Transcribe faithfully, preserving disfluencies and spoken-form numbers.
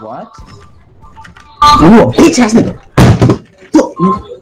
What? Ooh, a bitch ass nigga.